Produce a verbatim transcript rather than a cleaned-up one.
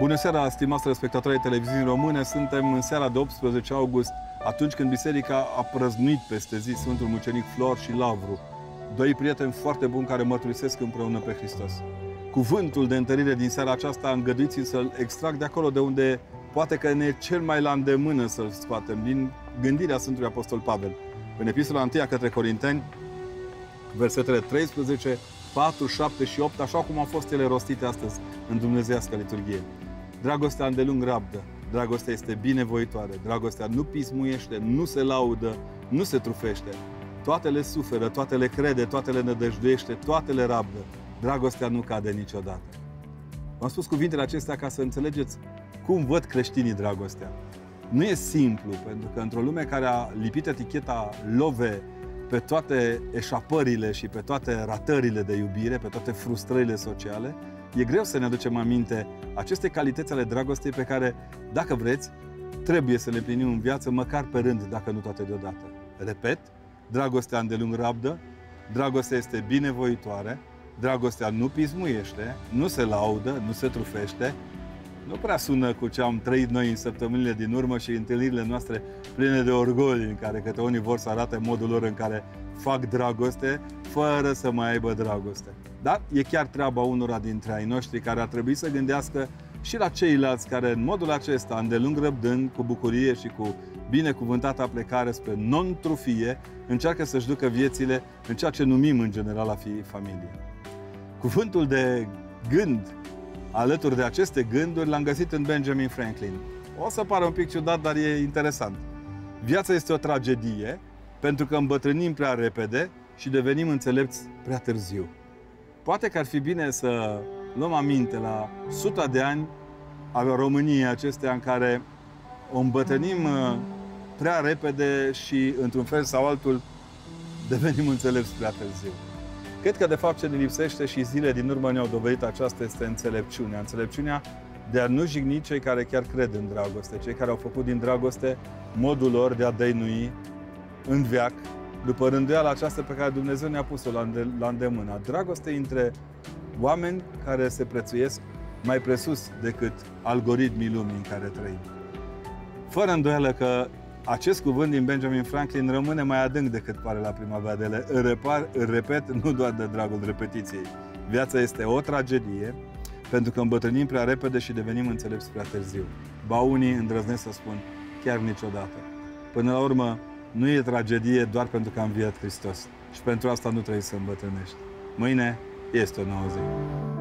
Bună seara, stimați telespectatorii televiziunii române! Suntem în seara de optsprezece august, atunci când biserica a prăznuit peste zi Sfântul Mucenic Flor și Lavru, doi prieteni foarte buni care mărturisesc împreună pe Hristos. Cuvântul de întărire din seara aceasta, îngăduiți-mi să-l extrag de acolo de unde poate că ne e cel mai la îndemână să-l scoatem, din gândirea Sfântului Apostol Pavel. În epistola întâi către Corinteni, versetele treisprezece, patru, șapte și opt, așa cum au fost ele rostite astăzi în dumnezeiasca liturghie. Dragostea îndelung rabdă, dragostea este binevoitoare, dragostea nu pismuiește, nu se laudă, nu se trufește. Toate le suferă, toate le crede, toate le nădăjduiește, toate le rabdă. Dragostea nu cade niciodată. V-am spus cuvintele acestea ca să înțelegeți cum văd creștinii dragostea. Nu e simplu, pentru că într-o lume care a lipit eticheta love pe toate eșapările și pe toate ratările de iubire, pe toate frustrările sociale, e greu să ne aducem aminte aceste calități ale dragostei pe care, dacă vreți, trebuie să le împlinim în viață, măcar pe rând, dacă nu toate deodată. Repet, dragostea îndelung rabdă, dragostea este binevoitoare, dragostea nu pismuiește, nu se laudă, nu se trufește. Nu prea sună cu ce am trăit noi în săptămânile din urmă și întâlnirile noastre pline de orgoliu, în care câte unii vor să arate modul lor în care fac dragoste, fără să mai aibă dragoste. Dar e chiar treaba unora dintre ai noștri care ar trebui să gândească și la ceilalți care, în modul acesta, îndelung răbdând, cu bucurie și cu binecuvântata plecare spre non-trufie, încearcă să-și ducă viețile în ceea ce numim în general a fi familie. Cuvântul de gând, alături de aceste gânduri, l-am găsit în Benjamin Franklin. O să pară un pic ciudat, dar e interesant. Viața este o tragedie, pentru că îmbătrânim prea repede și devenim înțelepți prea târziu. Poate că ar fi bine să luăm aminte la suta de ani a României acestea, în care o îmbătrânim prea repede și, într-un fel sau altul, devenim înțelepți prea târziu. Cred că, de fapt, ce ne lipsește și zile din urmă ne-au dovedit aceasta este înțelepciunea. Înțelepciunea de a nu jigni cei care chiar cred în dragoste, cei care au făcut din dragoste modul lor de a dăinui în veac, după rânduiala aceasta pe care Dumnezeu ne-a pus-o la îndemână. Dragoste între oameni care se prețuiesc mai presus decât algoritmii lumii în care trăim. Fără îndoială că acest cuvânt din Benjamin Franklin rămâne mai adânc decât pare la prima vedere. Îl repar, îl repet, nu doar de dragul repetiției. Viața este o tragedie, pentru că îmbătrânim prea repede și devenim înțelepți prea târziu. Ba unii îndrăznesc să spun, chiar niciodată. Până la urmă, nu e tragedie doar pentru că a înviat Hristos. Și pentru asta nu trebuie să îmbătrânești. Mâine este o nouă zi.